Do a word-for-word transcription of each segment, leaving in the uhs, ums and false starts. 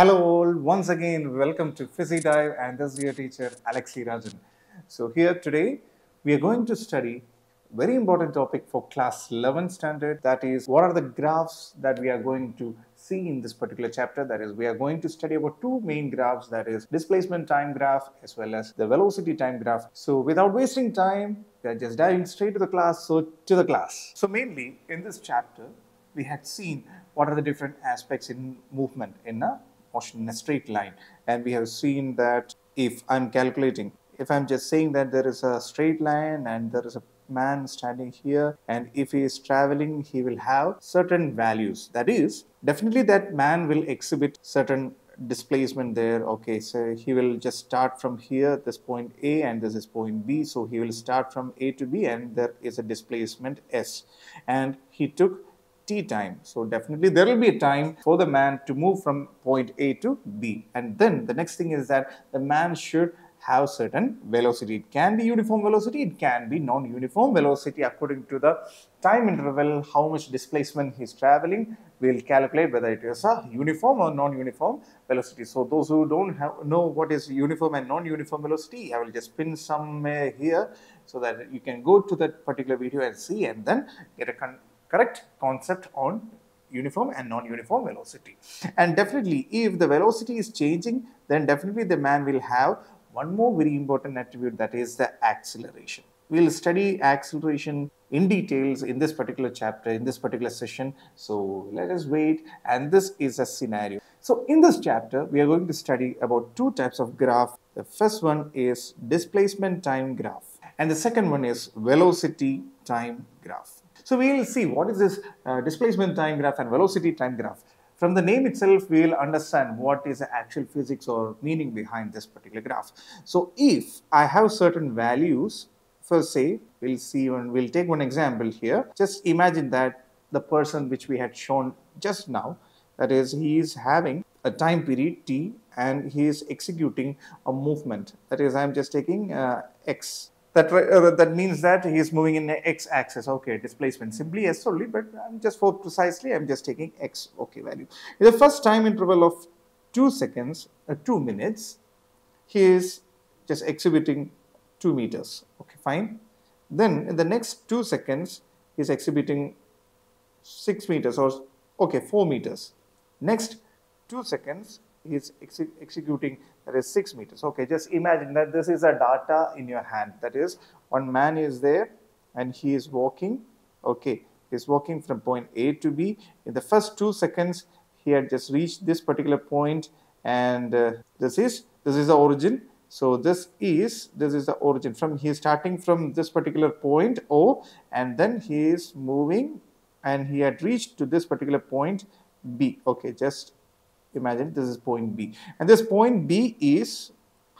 Hello all, once again welcome to Physi Dive and this is your teacher Alexi Rajan. So here today we are going to study a very important topic for class eleven standard, that is what are the graphs that we are going to see in this particular chapter. That is, we are going to study about two main graphs, that is displacement time graph as well as the velocity time graph. So without wasting time, we are just diving straight to the class, so to the class. So mainly in this chapter we had seen what are the different aspects in movement in a in a straight line, and we have seen that if I'm calculating, if I'm just saying that there is a straight line and there is a man standing here, and if he is traveling he will have certain values, that is definitely that man will exhibit certain displacement there. Okay, so he will just start from here, this point A and this is point B, so he will start from A to B and there is a displacement S, and he took T time. So definitely there will be a time for the man to move from point A to B. And then the next thing is that the man should have certain velocity. It can be uniform velocity, it can be non-uniform velocity according to the time interval, how much displacement he's traveling. We'll calculate whether it is a uniform or non-uniform velocity. So those who don't have, know what is uniform and non-uniform velocity, I will just pin somewhere here so that you can go to that particular video and see, and then get a con correct concept on uniform and non-uniform velocity. And definitely if the velocity is changing, then definitely the man will have one more very important attribute, that is the acceleration. We will study acceleration in details in this particular chapter, in this particular session, so let us wait. And this is a scenario. So in this chapter we are going to study about two types of graph. The first one is displacement time graph and the second one is velocity time graph. So we will see what is this uh, displacement time graph and velocity time graph. From the name itself we will understand what is the actual physics or meaning behind this particular graph. So if I have certain values, for say, we'll see one, we'll take one example here. Just imagine that the person which we had shown just now, that is he is having a time period T and he is executing a movement, that is I am just taking uh, X. That, uh, that means that he is moving in the x-axis. Okay, displacement simply S only, but I'm just for precisely I'm just taking X okay value. In the first time interval of two seconds, uh, two minutes, he is just exhibiting two meters. Okay, fine. Then in the next two seconds, he is exhibiting six meters or okay four meters. Next two seconds. He is ex executing that is six meters. Okay, just imagine that this is a data in your hand. That is, one man is there and he is walking. Okay, he is walking from point A to B. In the first two seconds, he had just reached this particular point, and uh, this is this is the origin. So this is this is the origin. From he is starting from this particular point O, and then he is moving, and he had reached to this particular point B. Okay, just imagine this is point B, and this point B is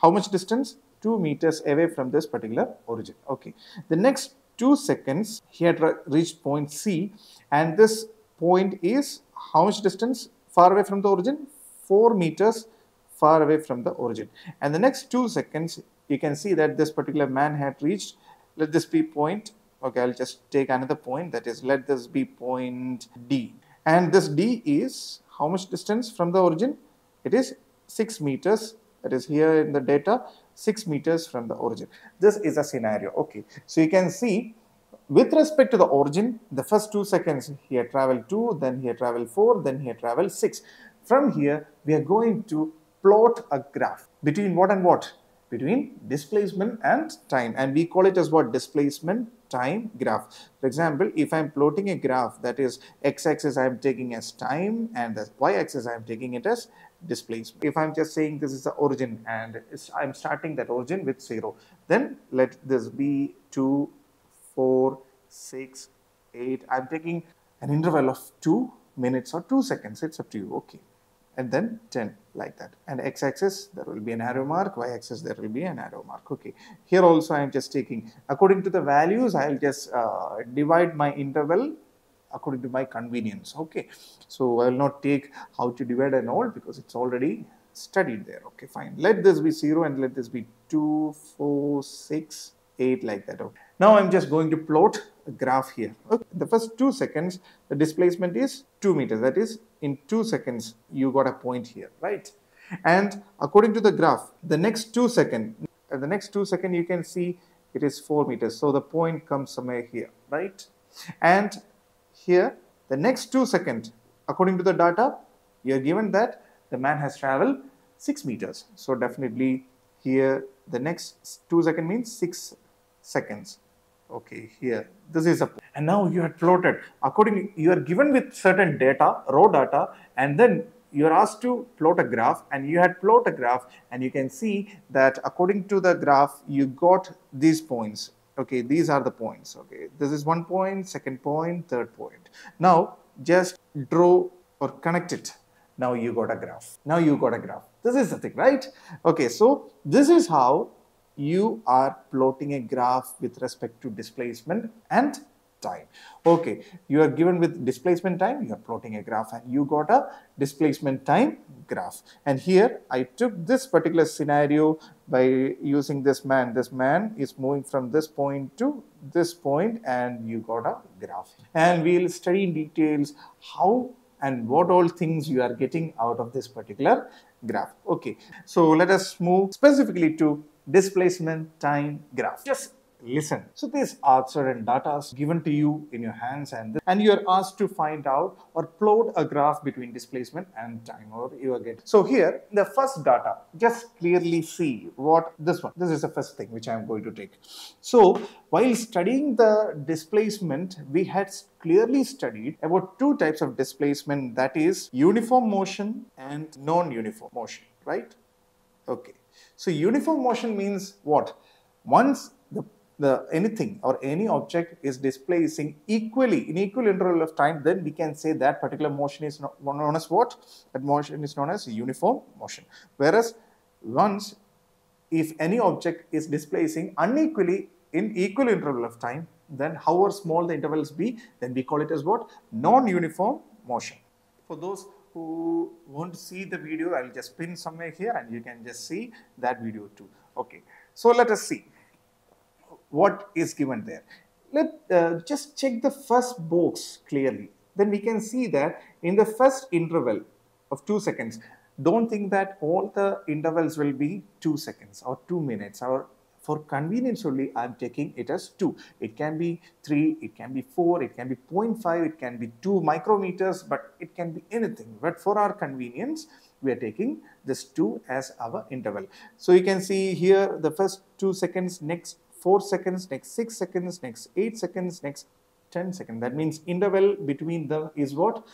how much distance? two meters away from this particular origin. Okay, the next two seconds he had reached point C, and this point is how much distance far away from the origin? four meters far away from the origin. And the next two seconds you can see that this particular man had reached, let this be point, okay I'll just take another point, that is let this be point D, and this D is how much distance from the origin? It is six meters, that is here in the data, six meters from the origin. This is a scenario. Okay, so you can see with respect to the origin, the first two seconds he had traveled two, then he had traveled four, then he had traveled six. From here we are going to plot a graph between what and what? Between displacement and time, and we call it as what? Displacement time graph. For example, if I'm plotting a graph, that is x-axis I'm taking as time and the y-axis I'm taking it as displacement. If I'm just saying this is the origin and I'm starting that origin with zero, then let this be two, four, six, eight. I'm taking an interval of two minutes or two seconds, it's up to you. Okay, and then ten, like that. And x-axis there will be an arrow mark, y-axis there will be an arrow mark. Okay, here also I am just taking according to the values, I will just uh, divide my interval according to my convenience. Okay, so I will not take how to divide and all because it's already studied there. Okay, fine. Let this be zero and let this be two, four, six, eight like that. Okay. Now I'm just going to plot a graph here. Okay. The first two seconds, the displacement is two meters. That is, in two seconds, you got a point here, right? And according to the graph, the next two seconds, the next two seconds, you can see it is four meters. So the point comes somewhere here, right? And here, the next two seconds, according to the data, you are given that the man has traveled six meters. So definitely here, the next two seconds means six seconds. Okay, here, this is a point. And now you had plotted, according, you are given with certain data, raw data, and then you are asked to plot a graph, and you had plot a graph, and you can see that according to the graph, you got these points. Okay, these are the points. Okay, this is one point, second point, third point. Now, just draw or connect it. Now you got a graph. Now you got a graph. This is the thing, right? Okay, so this is how you are plotting a graph with respect to displacement and time. Okay, you are given with displacement time, you are plotting a graph, and you got a displacement time graph. And here I took this particular scenario by using this man. This man is moving from this point to this point, and you got a graph. And we'll study in details how and what all things you are getting out of this particular graph. Okay, so let us move specifically to displacement time graph. Just listen. So these are certain data given to you in your hands, and, and you are asked to find out or plot a graph between displacement and time, or you are getting. So here, the first data, just clearly see what this one, this is the first thing which I am going to take. So while studying the displacement, we had clearly studied about two types of displacement, that is uniform motion and non-uniform motion, right? Okay. So uniform motion means what? Once the The anything or any object is displacing equally in equal interval of time, then we can say that particular motion is known as what? That motion is known as uniform motion. Whereas once if any object is displacing unequally in equal interval of time, then however small the intervals be, then we call it as what? Non-uniform motion. For those who won't see the video, I will just pin somewhere here, and you can just see that video too. Okay, so let us see what is given there. Let uh, just check the first box clearly. Then we can see that in the first interval of two seconds, don't think that all the intervals will be two seconds or two minutes. Or for convenience only, I'm taking it as two. It can be three, it can be four, it can be zero point five, it can be two micrometers, but it can be anything. But for our convenience, we are taking this two as our interval. So you can see here the first two seconds, next four seconds, next six seconds, next eight seconds, next ten seconds. That means interval between them is what?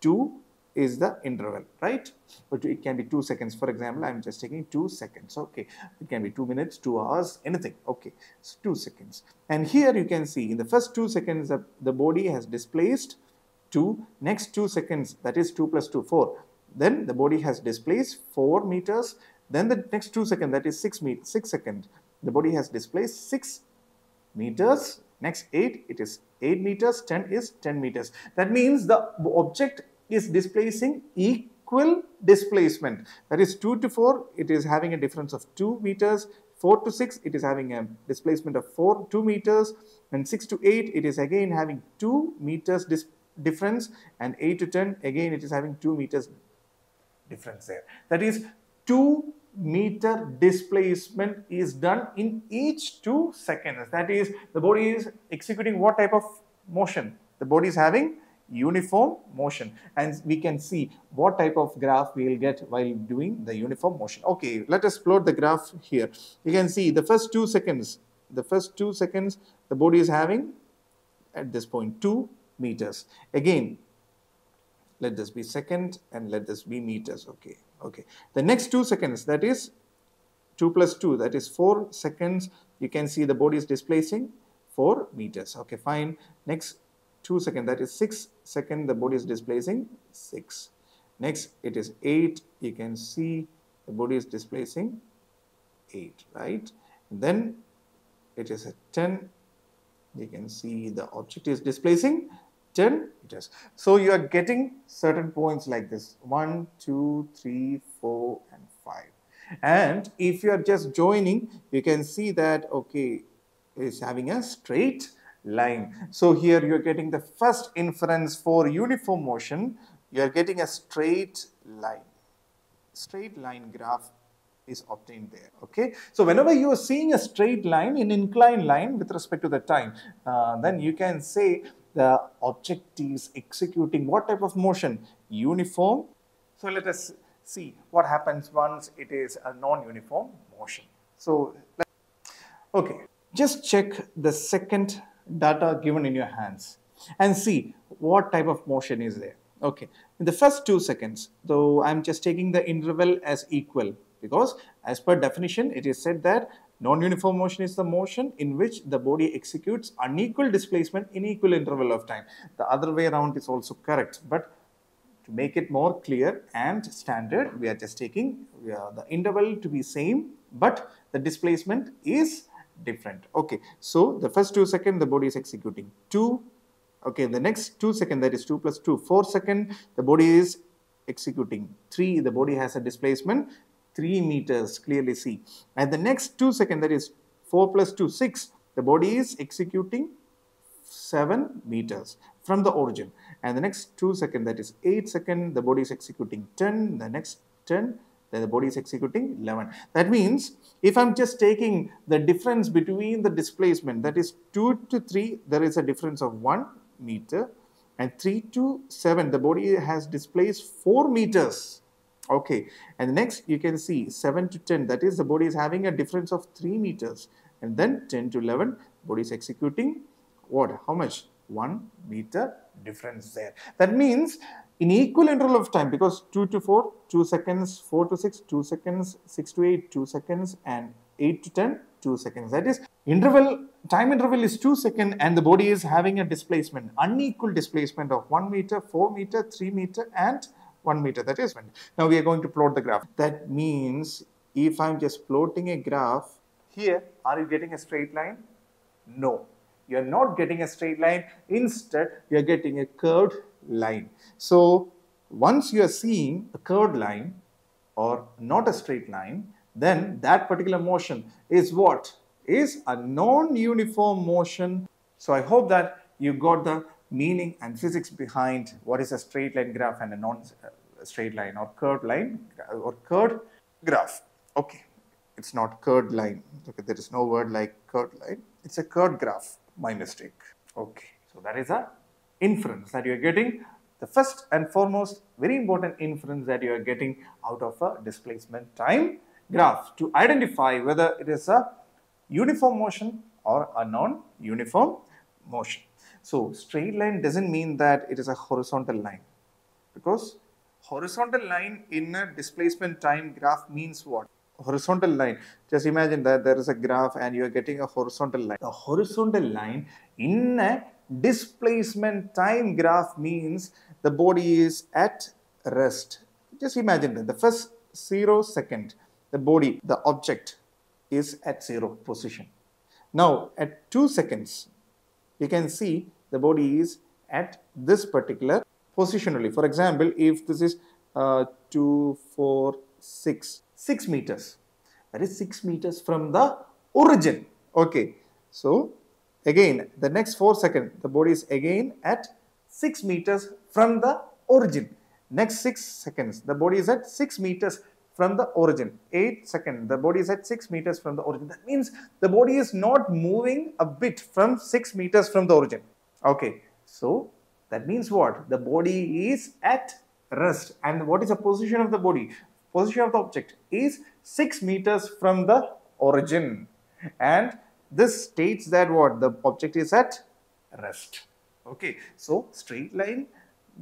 two is the interval, right? But it can be two seconds. For example, I'm just taking two seconds. Okay, it can be two minutes, two hours, anything. Okay, so two seconds. And here you can see in the first two seconds, the, the body has displaced two. Next two seconds, that is two plus two, four. Then the body has displaced four meters. Then the next two seconds, that is six meters, six seconds. The body has displaced six meters, next eight, it is eight meters, ten is ten meters. That means the object is displacing equal displacement. That is two to four, it is having a difference of two meters. four to six, it is having a displacement of four, two meters. And six to eight, it is again having two meters difference. And eight to ten, again it is having two meters difference there. That is two meter displacement is done in each two seconds. That is, the body is executing what type of motion? The body is having uniform motion, and we can see what type of graph we will get while doing the uniform motion. Okay, let us plot the graph here. You can see the first two seconds, the first two seconds, the body is having at this point two meters. Again, let this be second and let this be meters. Okay. Okay, the next two seconds, that is two plus two, that is four seconds. You can see the body is displacing four meters. Okay, fine. Next two seconds, that is six seconds, the body is displacing six. Next, it is eight. You can see the body is displacing eight, right? And then it is a ten. You can see the object is displacing ten meters. So you are getting certain points like this, one, two, three, four and five. And if you are just joining, you can see that, okay, is having a straight line. So here you are getting the first inference for uniform motion. You are getting a straight line. Straight line graph is obtained there. Okay. So whenever you are seeing a straight line, an inclined line with respect to the time, uh, then you can say the object is executing what type of motion? Uniform. So let us see what happens once it is a non-uniform motion. So, okay, just check the second data given in your hands and see what type of motion is there. Okay, in the first two seconds, though I'm just taking the interval as equal because as per definition, it is said that non-uniform motion is the motion in which the body executes unequal displacement in equal interval of time. The other way around is also correct, but to make it more clear and standard, we are just taking uh, the interval to be same, but the displacement is different. Okay, so the first two seconds, the body is executing two. Okay, the next two seconds, that is two plus two, four seconds, the body is executing three. The body has a displacement three meters, clearly see. And the next two seconds, that is four plus two, six, the body is executing seven meters from the origin. And the next two seconds, that is eight seconds, the body is executing ten, the next ten, then the body is executing eleven. That means if I'm just taking the difference between the displacement, that is two to three, there is a difference of one meter, and three to seven, the body has displaced four meters. Okay, and next you can see seven to ten, that is the body is having a difference of three meters, and then ten to eleven, body is executing what? How much? one meter difference there. That means in equal interval of time, because two to four, two seconds, four to six, two seconds, six to eight, two seconds, and eight to ten, two seconds. That is, interval, time interval is two seconds, and the body is having a displacement, unequal displacement of one meter, four meter, three meter, and one meter. That is, now we are going to plot the graph. That means if I'm just plotting a graph here, are you getting a straight line? No. You are not getting a straight line. Instead, you are getting a curved line. So once you are seeing a curved line or not a straight line, then that particular motion is what? Is a non-uniform motion. So I hope that you got the meaning and physics behind what is a straight line graph and a non-straight line or curved line or curved graph. Okay, it's not curved line. Okay, there is no word like curved line. It's a curved graph. My mistake. Okay, so that is a inference that you are getting. The first and foremost very important inference that you are getting out of a displacement time graph to identify whether it is a uniform motion or a non-uniform motion. So straight line doesn't mean that it is a horizontal line, because horizontal line in a displacement time graph means what? Horizontal line. Just imagine that there is a graph and you are getting a horizontal line. The horizontal line in a displacement time graph means the body is at rest. Just imagine that the first zero second, the body, the object is at zero position. Now at two seconds, you can see the body is at this particular position only. For example, if this is uh, two, four, six, six meters, that is six meters from the origin. Okay, so again, the next four seconds, the body is again at six meters from the origin. Next six seconds, the body is at six meters from the origin. Eight seconds, the body is at six meters from the origin. That means the body is not moving a bit from six meters from the origin. Okay, so that means what? The body is at rest. And what is the position of the body? Position of the object is six meters from the origin. And this states that what? The object is at rest. Okay, so straight line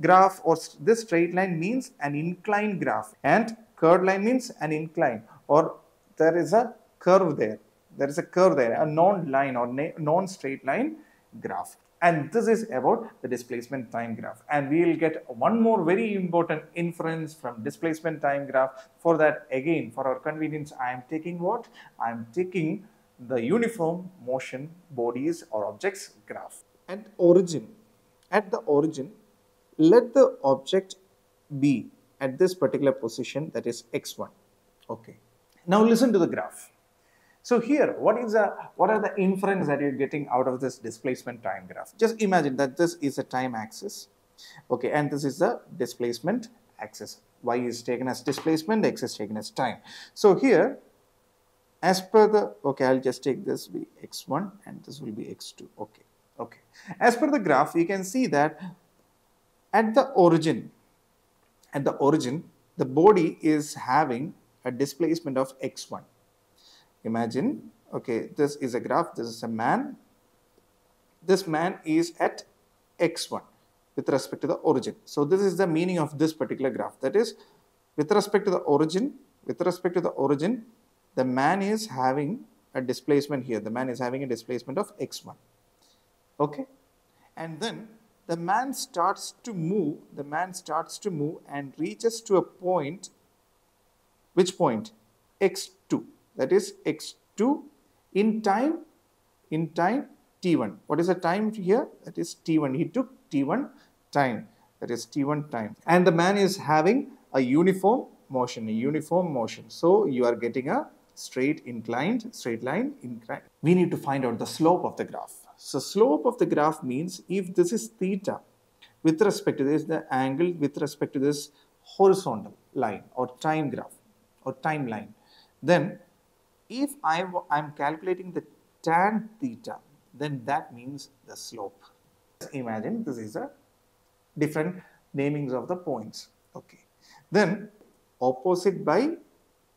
graph or this straight line means an inclined graph, and curved line means an incline, or there is a curve there. There is a curve there, a non-line or non-straight line graph. And this is about the displacement time graph. And we will get one more very important inference from displacement time graph. For that, again, for our convenience, I am taking what? I am taking the uniform motion bodies or objects graph. At origin, at the origin, let the object be at this particular position, that is x one. Okay. Now listen to the graph. So here, what is the, what are the inference that you're getting out of this displacement time graph? Just imagine that this is a time axis, okay, and this is the displacement axis. Y is taken as displacement, X is taken as time. So here, as per the, okay, I'll just take this be X one and this will be X two, okay, okay. As per the graph, you can see that at the origin, at the origin, the body is having a displacement of X one. Imagine, okay, this is a graph, this is a man. This man is at X one with respect to the origin. So this is the meaning of this particular graph. That is, with respect to the origin, with respect to the origin, the man is having a displacement here. The man is having a displacement of X one. Okay. And then the man starts to move, the man starts to move and reaches to a point, which point? X two. That is X two in time, in time T one. What is the time here? That is T one. He took T one time. That is T one time. And the man is having a uniform motion, a uniform motion. So you are getting a straight inclined, straight line inclined. We need to find out the slope of the graph. So slope of the graph means if this is theta with respect to this, the angle with respect to this horizontal line or time graph or timeline, then if I am calculating the tan theta, then that means the slope. Imagine this is a different namings of the points. Okay. Then opposite by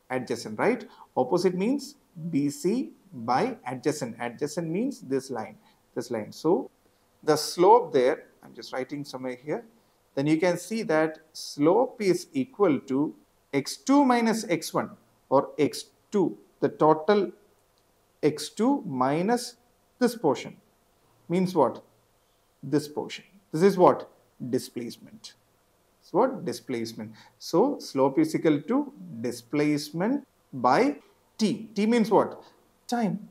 adjacent, right? Opposite means B C by adjacent. Adjacent means this line, this line. So the slope there, I'm just writing somewhere here. Then you can see that slope is equal to X two minus X one or X two. The total X two minus this portion means what? This portion. This is what? Displacement. So what? Displacement. So slope is equal to displacement by T. T means what? Time.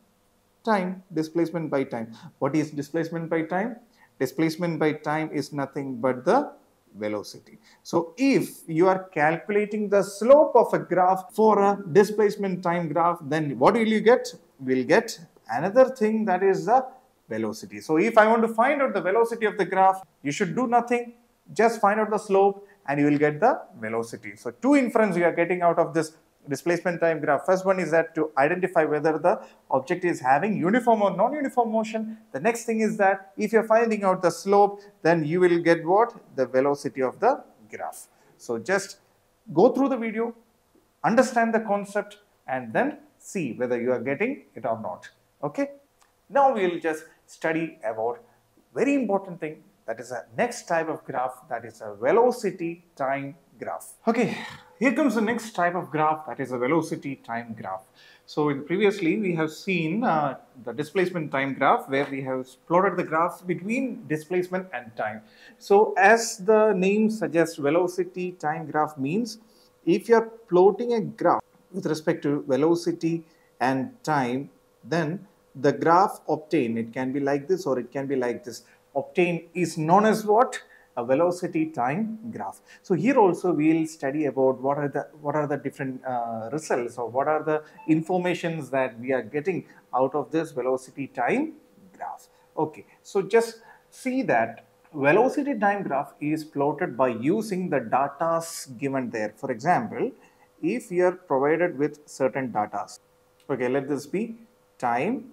Time. Displacement by time. What is displacement by time? Displacement by time is nothing but the velocity. So if you are calculating the slope of a graph for a displacement time graph, then what will you get? We'll get another thing, that is the velocity. So if I want to find out the velocity of the graph, you should do nothing. Just find out the slope and you will get the velocity. So two inference you are getting out of this displacement time graph. First one is that to identify whether the object is having uniform or non-uniform motion. The next thing is that if you're finding out the slope, then you will get what? The velocity of the graph. So just go through the video, understand the concept and then see whether you are getting it or not. Okay. Now we will just study about very important thing, that is the next type of graph, that is a velocity time graph. Okay. Here comes the next type of graph, that is a velocity time graph. So in previously we have seen uh, the displacement time graph where we have plotted the graph between displacement and time. So as the name suggests, velocity time graph means if you are plotting a graph with respect to velocity and time, then the graph obtained, it can be like this or it can be like this, obtained is known as what? A velocity time graph. So here also we will study about what are the what are the different uh, results or what are the informations that we are getting out of this velocity time graph. Okay, so just see that velocity time graph is plotted by using the datas given there. For example, if you are provided with certain datas, okay, let this be time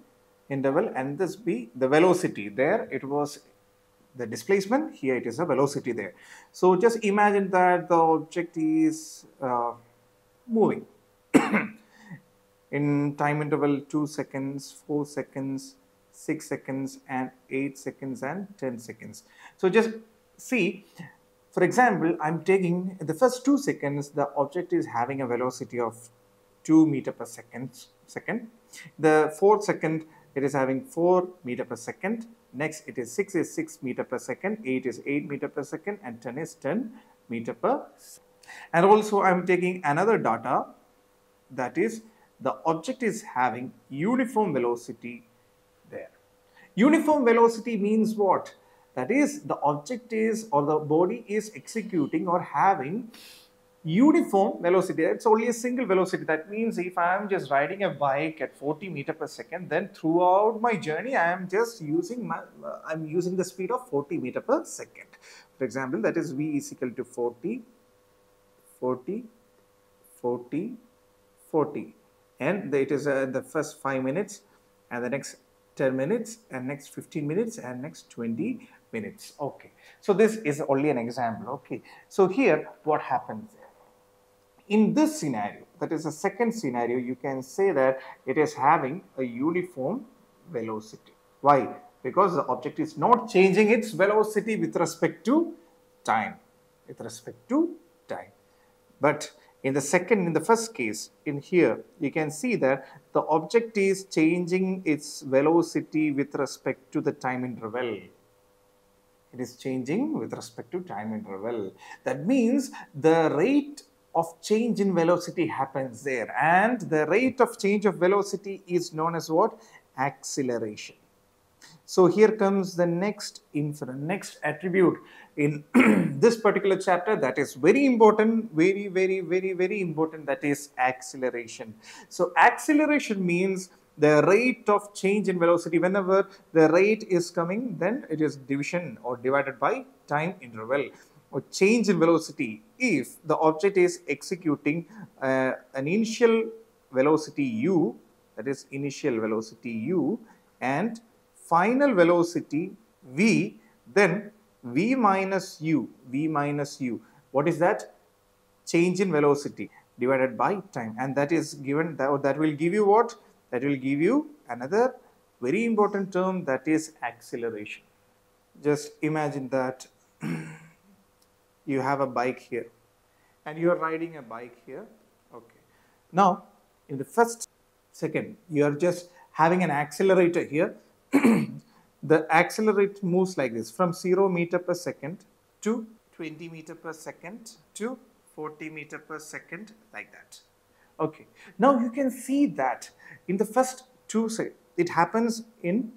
interval and this be the velocity. There it was the displacement, here it is the velocity there. So just imagine that the object is uh, moving in time interval two seconds, four seconds, six seconds and eight seconds and ten seconds. So just see, for example, I'm taking the first two seconds, the object is having a velocity of two meter per second. The fourth second, it is having four meter per second. Next, it is six is six meter per second, eight is eight meter per second and ten is ten meter per second. And also I am taking another data, that is the object is having uniform velocity there. Uniform velocity means what? That is the object is or the body is executing or having uniform velocity. It's only a single velocity. That means if I am just riding a bike at forty meter per second, then throughout my journey I am just using my uh, I'm using the speed of forty meter per second. For example, that is v is equal to forty, forty, forty, forty, and it is uh, the first five minutes, and the next ten minutes, and next fifteen minutes, and next twenty minutes. Okay, so this is only an example. Okay, so here what happens in this scenario, that is the second scenario, you can say that it is having a uniform velocity. Why? Because the object is not changing its velocity with respect to time, with respect to time. But in the second, in the first case, in here, you can see that the object is changing its velocity with respect to the time interval. It is changing with respect to time interval. That means the rate of change in velocity happens there, and the rate of change of velocity is known as what? Acceleration. So here comes the next inference, next attribute in this particular chapter that is very important, very, very, very, very important, that is acceleration. So acceleration means the rate of change in velocity. Whenever the rate is coming, then it is division or divided by time interval, or change in velocity if the object is executing uh, an initial velocity u, that is initial velocity u, and final velocity v, then v minus u, v minus u. What is that? Change in velocity divided by time, and that is given, that, that will give you what? That will give you another very important term, that is acceleration. Just imagine that you have a bike here and you are riding a bike here. Okay. Now, in the first second, you are just having an accelerator here. The accelerate moves like this, from zero meter per second to twenty meter per second to forty meter per second, like that. Okay, now you can see that in the first two seconds, it happens in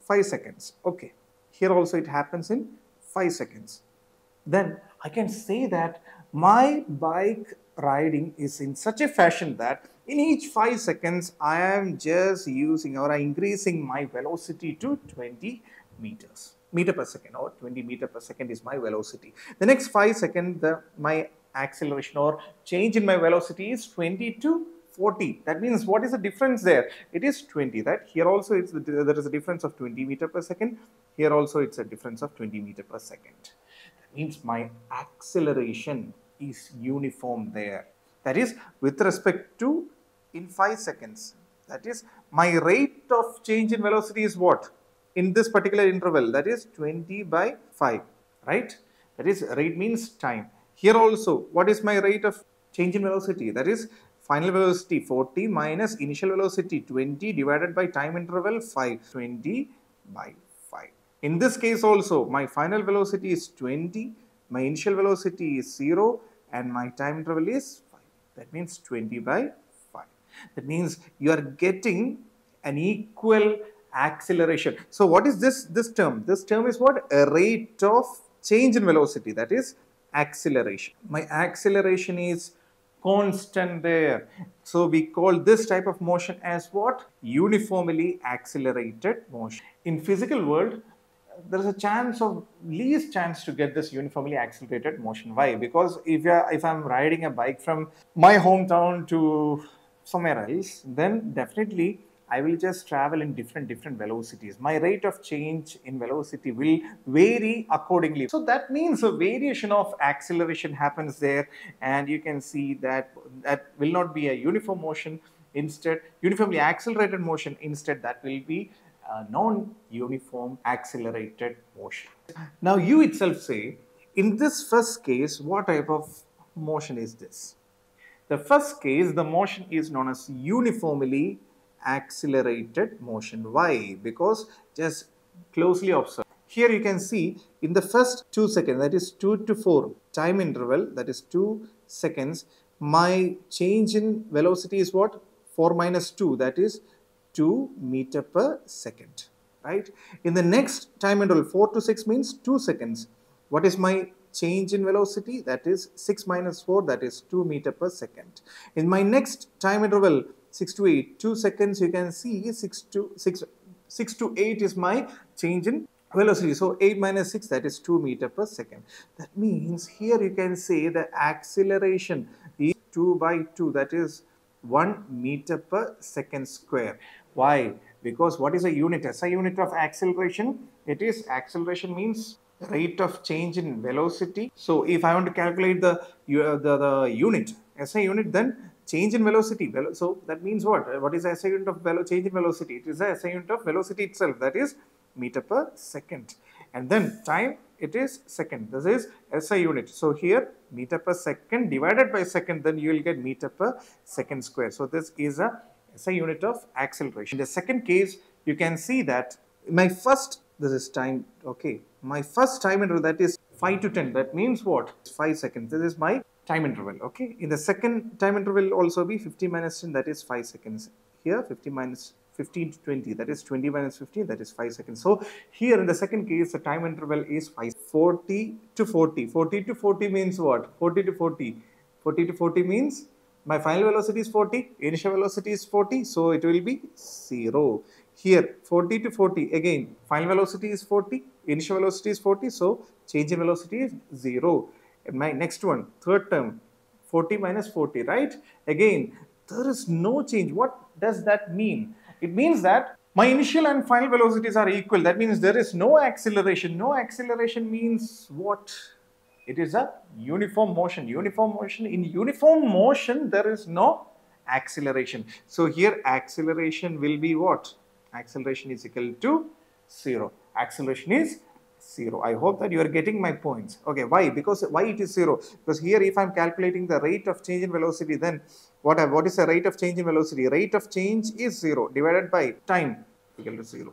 five seconds. Okay, here also it happens in five seconds. Then I can say that my bike riding is in such a fashion that in each five seconds, I am just using or increasing my velocity to twenty meters, meter per second, or twenty meter per second is my velocity. The next five seconds, the, my acceleration or change in my velocity is twenty to forty. That means what is the difference there? It is twenty, right? Here also it's the, there is a difference of twenty meter per second. Here also it's a difference of twenty meter per second. That means my acceleration is uniform there. That is with respect to in five seconds. That is my rate of change in velocity is what? In this particular interval, that is twenty by five, right? That is rate means time. Here also, what is my rate of change in velocity? That is final velocity forty minus initial velocity twenty divided by time interval five, twenty by five. In this case also, my final velocity is twenty, my initial velocity is zero, and my time interval is five. That means twenty by five. That means you are getting an equal acceleration. So what is this, this term? This term is what? A rate of change in velocity, that is acceleration. My acceleration is constant there. So we call this type of motion as what? Uniformly accelerated motion. In physical world, there is a chance of least chance to get this uniformly accelerated motion. Why? Because if you if I'm riding a bike from my hometown to somewhere else, then definitely I will just travel in different different velocities. My rate of change in velocity will vary accordingly. So that means a variation of acceleration happens there, and you can see that that will not be a uniform motion. Instead, uniformly accelerated motion. Instead, that will be Uh, non-uniform accelerated motion. Now you itself say, in this first case, what type of motion is this? The first case, the motion is known as uniformly accelerated motion. Why? Because just closely observe. Here you can see in the first two seconds, that is two to four time interval, that is two seconds, my change in velocity is what? four minus two, that is two meter per second, right? In the next time interval, four to six means two seconds. What is my change in velocity, that is six minus four, that is two meter per second. In my next time interval, six to eight, two seconds, you can see six to eight is my change in velocity. So eight minus six, that is two meter per second. That means here you can say the acceleration is two by two, that is one meter per second square. Why? Because what is a unit? S I unit of acceleration? It is acceleration means rate of change in velocity. So if I want to calculate the, uh, the, the unit, S I unit, then change in velocity. So that means what? What is S I unit of change in velocity? It is the S I unit of velocity itself, that is meter per second. And then time, it is second. This is S I unit. So here meter per second divided by second, then you will get meter per second square. So this is a S I unit of acceleration. In the second case, you can see that my first, this is time, okay, my first time interval, that is five to ten, that means what? five seconds. This is my time interval, okay. In the second time interval also be fifteen minus ten, that is five seconds. Here fifteen minus fifteen to twenty, that is twenty minus fifteen, that is five seconds. So here in the second case, the time interval is five. forty to forty. forty to forty means what? forty to forty. forty to forty means my final velocity is forty, initial velocity is forty, so it will be zero. Here forty to forty, again final velocity is forty, initial velocity is forty, so change in velocity is zero. And my next one, third term, forty minus forty, right? Again, there is no change. What does that mean? It means that my initial and final velocities are equal. That means there is no acceleration. No acceleration means what? It is a uniform motion. Uniform motion. In uniform motion, there is no acceleration. So here acceleration will be what? Acceleration is equal to zero. Acceleration is zero. I hope that you are getting my points. Okay, why? Because why it is zero? Because here if I am calculating the rate of change in velocity, then what, I, what is the rate of change in velocity? Rate of change is zero divided by time equal to zero.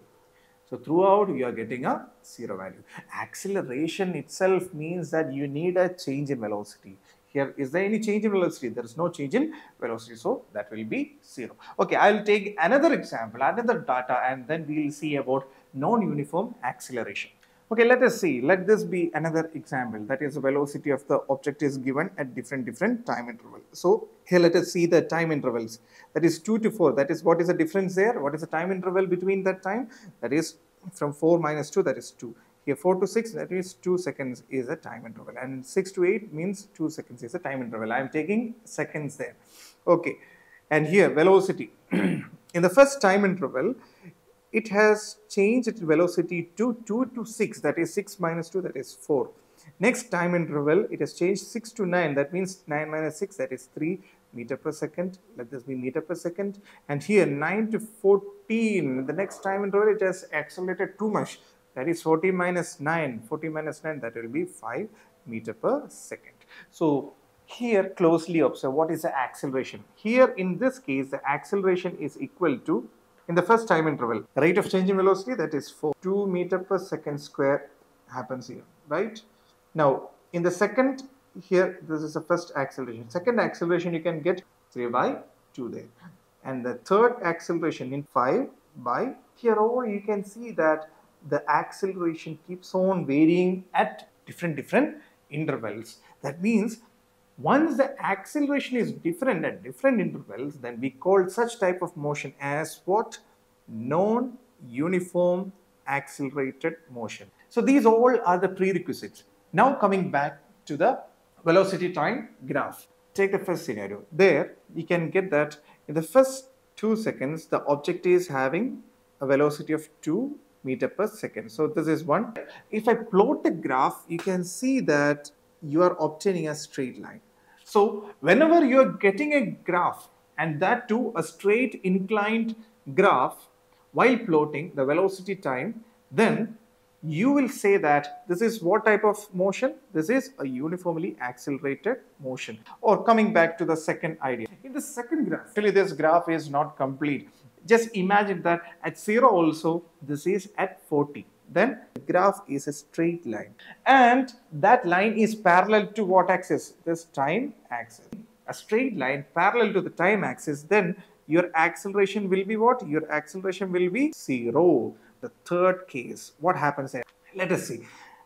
So throughout you are getting a zero value. Acceleration itself means that you need a change in velocity. Here, is there any change in velocity? There is no change in velocity. So that will be zero. Okay, I will take another example, another data, and then we will see about non-uniform acceleration. Okay, let us see. Let this be another example. That is, the velocity of the object is given at different, different time interval. So here let us see the time intervals. That is two to four. That is, what is the difference there? What is the time interval between that time? That is from four minus two, that is two. Here four to six, that is two seconds is a time interval. And six to eight means two seconds is a time interval. I am taking seconds there. Okay. And here velocity. In the first time interval, it has changed its velocity to two to six, that is six minus two, that is four. Next time interval, it has changed six to nine, that means nine minus six, that is three meter per second, let this be meter per second. And here nine to fourteen, the next time interval, it has accelerated too much, that is forty minus nine, forty minus nine, that will be five meter per second. So here closely observe what is the acceleration. Here in this case, the acceleration is equal to, in the first time interval, rate of change in velocity, that is four, two meter per second square happens here, right? Now, in the second, here, this is the first acceleration. Second acceleration, you can get three by two there. And the third acceleration in five by, here over, you can see that the acceleration keeps on varying at different, different intervals. That means, once the acceleration is different at different intervals, then we call such type of motion as what? Non-uniform accelerated motion. So these all are the prerequisites. Now coming back to the velocity time graph. Take the first scenario. There you can get that in the first two seconds, the object is having a velocity of two meter per second. So this is one. If I plot the graph, you can see that you are obtaining a straight line. So whenever you are getting a graph, and that too a straight inclined graph, while plotting the velocity time, then you will say that this is what type of motion? This is a uniformly accelerated motion. Or coming back to the second idea. In the second graph, actually this graph is not complete. Just imagine that at zero also, this is at forty. Then the graph is a straight line, and that line is parallel to what axis? This time axis. A straight line parallel to the time axis, then your acceleration will be what? Your acceleration will be zero. The third case, what happens there? Let us see.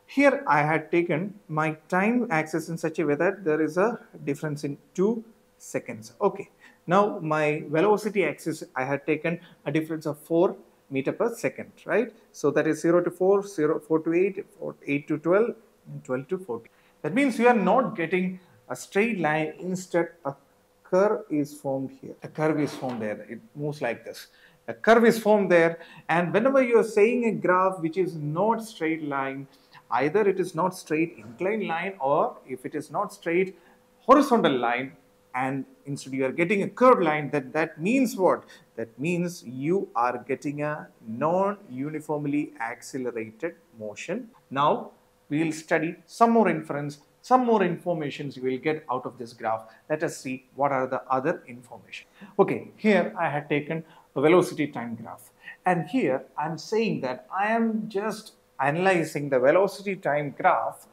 Here I had taken my time axis in such a way that there is a difference in two seconds. Okay. Now my velocity axis, I had taken a difference of four meter per second, right? So that is zero to four, zero, four to eight, eight to twelve, and twelve to forty. That means you are not getting a straight line. Instead, a curve is formed here. A curve is formed there. It moves like this. A curve is formed there. And whenever you are saying a graph which is not straight line, either it is not straight inclined line, or if it is not straight horizontal line, and instead you are getting a curved line, that that means what? That means you are getting a non-uniformly accelerated motion. Now we will study some more inference, some more informations you will get out of this graph. Let us see what are the other information. Okay, here I had taken a velocity time graph, and here I am saying that I am just analyzing the velocity time graph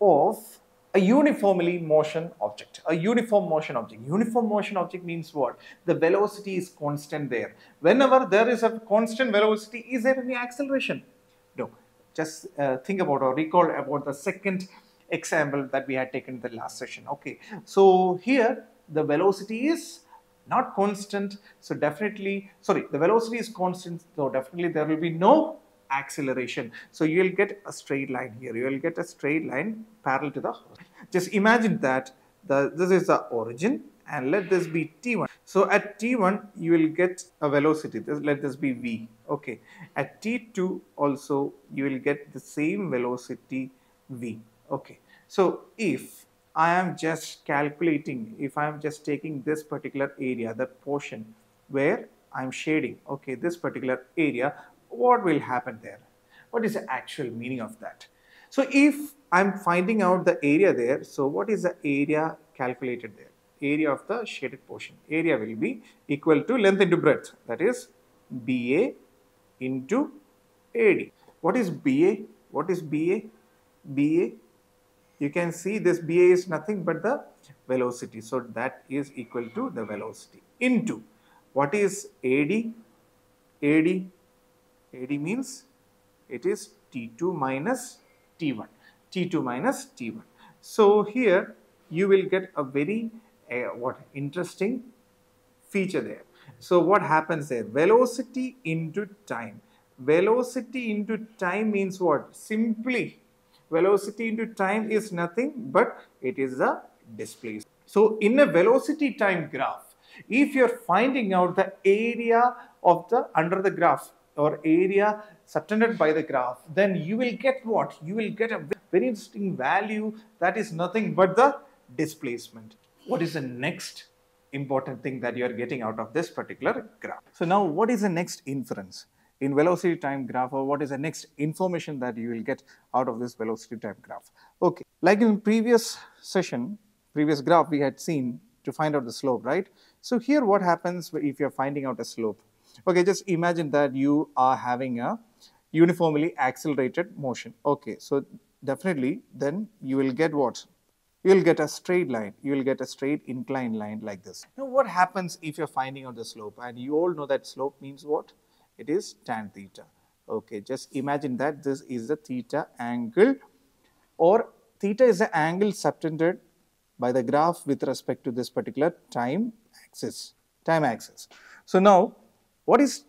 of a uniformly motion object, a uniform motion object. Uniform motion object means what? The velocity is constant there. Whenever there is a constant velocity, is there any acceleration? No. Just uh, think about or recall about the second example that we had taken in the last session. Okay. So here the velocity is not constant. So definitely, sorry, the velocity is constant. So definitely there will be no acceleration. So you will get a straight line here. You will get a straight line parallel to the horizon. Just imagine that the, this is the origin, and let this be T one. So at T one you will get a velocity. This, let this be V. Okay. At T two also you will get the same velocity V. Okay. So if I am just calculating, if I am just taking this particular area, that portion where I am shading, okay, this particular area, what will happen there? What is the actual meaning of that? So if I'm finding out the area there, so what is the area calculated there? Area of the shaded portion. Area will be equal to length into breadth. That is B A into A D. What is B A? What is B A? B A, you can see this B A is nothing but the velocity. So that is equal to the velocity into what is A D? A D. A D means it is T two minus T one, T two minus T one. So here you will get a very uh, what interesting feature there. So what happens there? Velocity into time. Velocity into time means what? Simply, velocity into time is nothing but it is the displacement. So in a velocity time graph, if you are finding out the area of the under the graph, or area subtended by the graph, then you will get what? You will get a very interesting value that is nothing but the displacement. What is the next important thing that you are getting out of this particular graph? So now what is the next inference in velocity time graph, or what is the next information that you will get out of this velocity time graph? Okay, like in previous session, previous graph we had seen to find out the slope, right? So here what happens if you are finding out a slope? Okay, just imagine that you are having a uniformly accelerated motion. Okay, so definitely then you will get what? You will get a straight line. You will get a straight inclined line like this. Now what happens if you are finding out the slope? And you all know that slope means what? It is tan theta. Okay, just imagine that this is the theta angle, or theta is the angle subtended by the graph with respect to this particular time axis. Time axis. So now, what is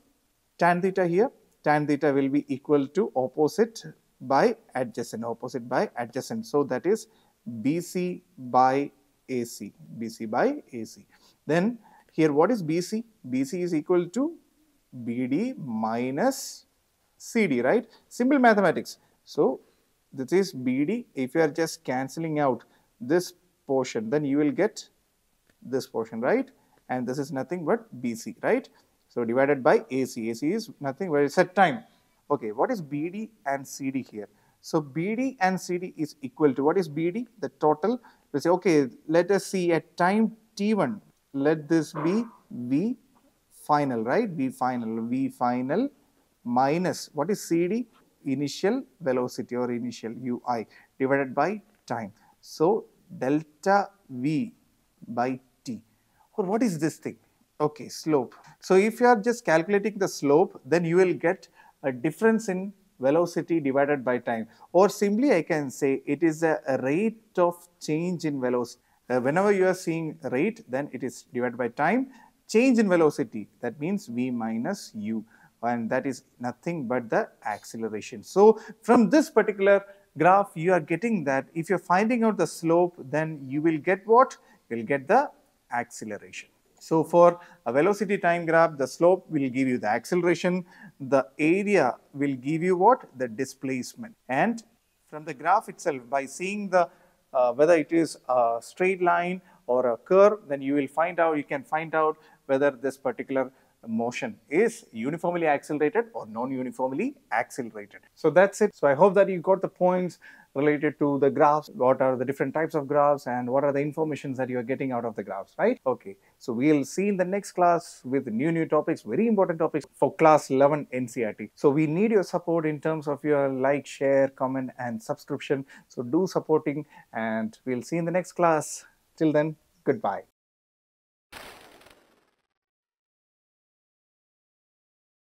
tan theta here? Tan theta will be equal to opposite by adjacent, opposite by adjacent. So that is B C by A C, B C by A C. Then here what is B C? B C is equal to B D minus C D, right? Simple mathematics. So this is B D. If you are just cancelling out this portion, then you will get this portion, right? And this is nothing but B C, right? So divided by A C. A C is nothing but it's a time. Okay, what is B D and C D here? So B D and C D is equal to, what is B D? The total. We'll say, okay, let us see at time T one. Let this be V final, right? V final, V final minus, what is C D? Initial velocity or initial U I divided by time. So delta V by T. Or what is this thing? Okay, slope. So if you are just calculating the slope, then you will get a difference in velocity divided by time, or simply I can say it is a rate of change in velocity. Uh, whenever you are seeing rate, then it is divided by time. Change in velocity, that means v minus u, and that is nothing but the acceleration. So, from this particular graph you are getting that if you are finding out the slope, then you will get what? You will get the acceleration. So, for a velocity time graph, the slope will give you the acceleration, the area will give you what? The displacement. And from the graph itself, by seeing the uh, whether it is a straight line or a curve, then you will find out, you can find out whether this particular motion is uniformly accelerated or non-uniformly accelerated. So, that is it. So, I hope that you got the points related to the graphs, what are the different types of graphs and what are the informations that you are getting out of the graphs, right? Okay. So, we will see in the next class with new, new topics, very important topics for class eleven N C E R T. So, we need your support in terms of your like, share, comment and subscription. So, do supporting, and we will see in the next class. Till then, goodbye.